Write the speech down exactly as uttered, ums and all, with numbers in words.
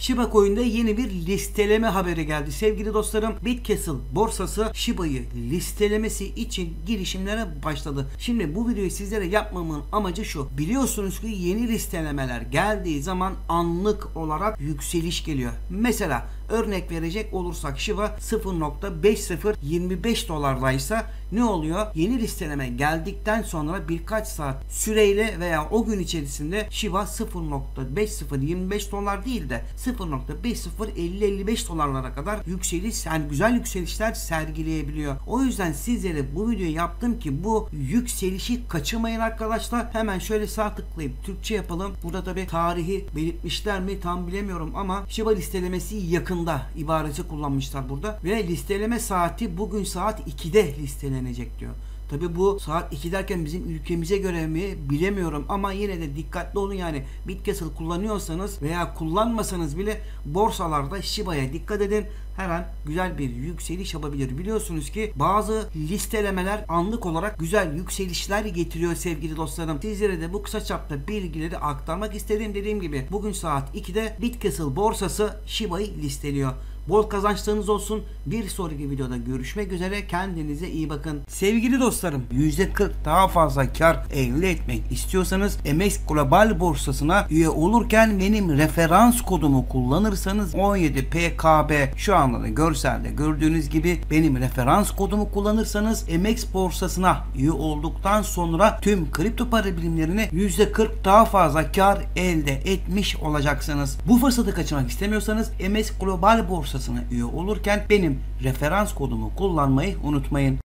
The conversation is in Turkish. Shiba Coin'de yeni bir listeleme haberi geldi. Sevgili dostlarım, BitCastle borsası Shiba'yı listelemesi için girişimlere başladı. Şimdi bu videoyu sizlere yapmamın amacı şu. Biliyorsunuz ki yeni listelemeler geldiği zaman anlık olarak yükseliş geliyor. Mesela örnek verecek olursak Shiba sıfır nokta beş sıfır yirmi beş dolardaysa ne oluyor? Yeni listeleme geldikten sonra birkaç saat süreyle veya o gün içerisinde Shiba sıfır nokta beş sıfır yirmi beş dolar değil de sıfır nokta beş sıfır elli elli beş dolarlara kadar yükseliş, yani güzel yükselişler sergileyebiliyor. O yüzden sizlere bu videoyu yaptım ki bu yükselişi kaçırmayın arkadaşlar. Hemen şöyle sağ tıklayıp Türkçe yapalım. Burada tabi tarihi belirtmişler mi tam bilemiyorum ama Shiba listelemesi yakında ibaresi kullanmışlar burada ve listeleme saati bugün saat ikide listelenecek diyor. Tabi bu saat iki derken bizim ülkemize göre mi bilemiyorum ama yine de dikkatli olun. Yani BitCastle kullanıyorsanız veya kullanmasanız bile borsalarda Shiba'ya dikkat edin. Her an güzel bir yükseliş yapabilir. Biliyorsunuz ki bazı listelemeler anlık olarak güzel yükselişler getiriyor sevgili dostlarım. Sizlere de bu kısa çapta bilgileri aktarmak istedim. Dediğim gibi bugün saat ikide BitCastle borsası Shiba'yı listeliyor. Bol kazançlarınız olsun. Bir sonraki videoda görüşmek üzere. Kendinize iyi bakın. Sevgili dostlarım, yüzde kırk daha fazla kar elde etmek istiyorsanız E M X Global borsasına üye olurken benim referans kodumu kullanırsanız on yedi P K B, şu anda da görselde gördüğünüz gibi benim referans kodumu kullanırsanız E M X borsasına üye olduktan sonra tüm kripto para birimlerine yüzde kırk daha fazla kar elde etmiş olacaksınız. Bu fırsatı kaçırmak istemiyorsanız E M X Global borsasına üye olurken benim referans kodumu kullanmayı unutmayın.